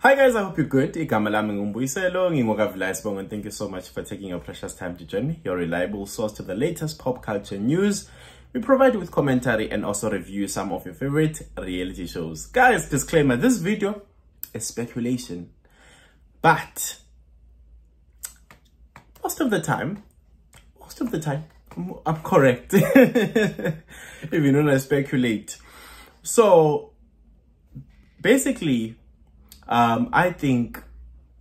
Hi guys, I hope you're good. Igama lami ngumbuyiselo ngingokavila isibongo, and thank you so much for taking your precious time to join me, your reliable source to the latest pop culture news. We provide you with commentary and also review some of your favorite reality shows. Guys, disclaimer, this video is speculation, but most of the time, I'm correct. If you don't know, I speculate. So basically, I think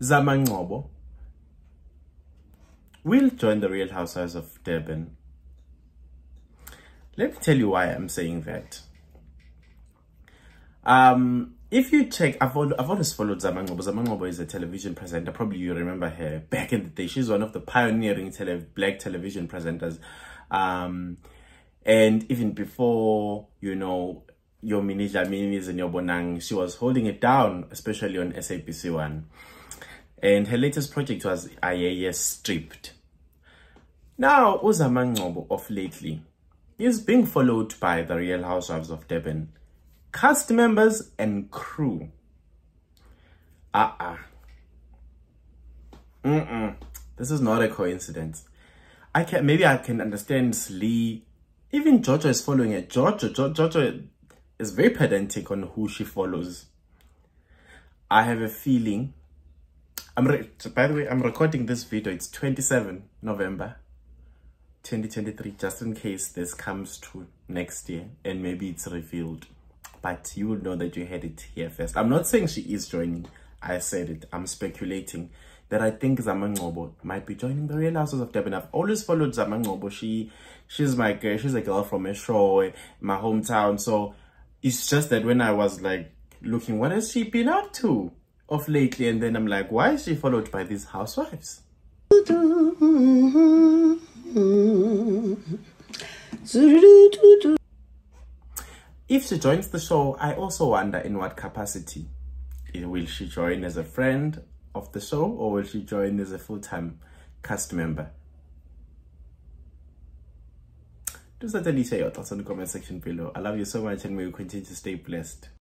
Zama Ngcobo will join the Real Housewives of Durban. Let me tell you why I'm saying that. If you check, I've always followed Zama Ngcobo. Zama Ngcobo is a television presenter. Probably you remember her back in the day. She's one of the pioneering black television presenters. And even before, you know, your Mini Jaminis and your Bonang, she was holding it down, especially on SAPC1. And her latest project was IAS Stripped. Now, Zama Ngcobo of lately is being followed by the Real Housewives of Durban cast members and crew. This is not a coincidence. Maybe I can understand Slee. Even Jojo is following it. Jojo is very pedantic on who she follows. I have a feeling. By the way, I'm recording this video. It's 27 November 2023, just in case this comes to next year and maybe it's revealed. But you will know that you heard it here first. I'm not saying she is joining. I said it. I'm speculating that I think Zama Ngcobo might be joining the Real Housewives of Durban. I've always followed Zama Ngcobo. She's my girl. She's a girl from eShowe, my hometown. So it's just that when I was like looking, what has she been up to of lately? And then I'm like, why is she followed by these housewives? If she joins the show, I also wonder in what capacity. Will she join as a friend of the show, or will she join as a full-time cast member? Do certainly share your thoughts in the comment section below. I love you so much and may you continue to stay blessed.